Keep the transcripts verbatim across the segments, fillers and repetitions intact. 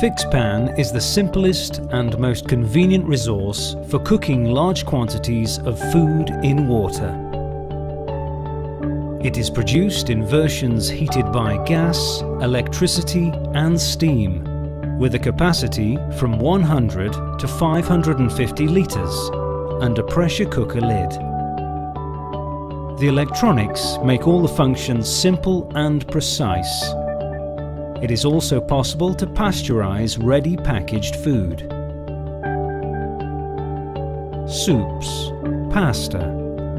FIXPAN is the simplest and most convenient resource for cooking large quantities of food in water. It is produced in versions heated by gas, electricity and steam, with a capacity from one hundred to five hundred fifty litres and a pressure cooker lid. The electronics make all the functions simple and precise. It is also possible to pasteurize ready packaged food. Soups, pasta,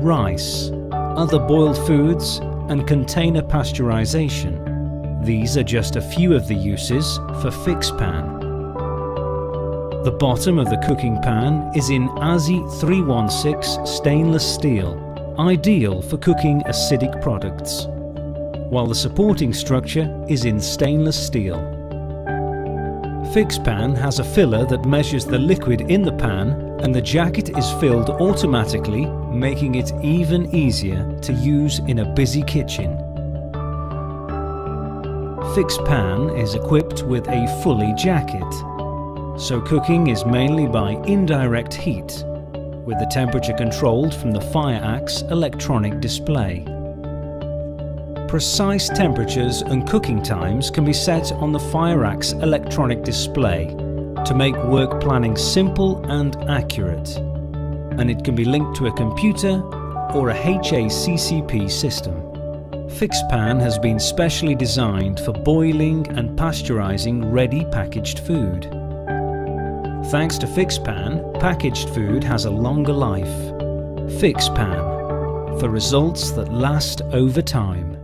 rice, other boiled foods and container pasteurization. These are just a few of the uses for FIXPAN. The bottom of the cooking pan is in A S I three one six stainless steel, ideal for cooking acidic products, while the supporting structure is in stainless steel. FIXPAN has a filler that measures the liquid in the pan, and the jacket is filled automatically, making it even easier to use in a busy kitchen. FIXPAN is equipped with a fully jacket, so cooking is mainly by indirect heat, with the temperature controlled from the Firex electronic display. Precise temperatures and cooking times can be set on the Firex electronic display to make work planning simple and accurate, and it can be linked to a computer or a H A C C P system. FIXPAN has been specially designed for boiling and pasteurizing ready packaged food. Thanks to FIXPAN, packaged food has a longer life. FIXPAN, for results that last over time.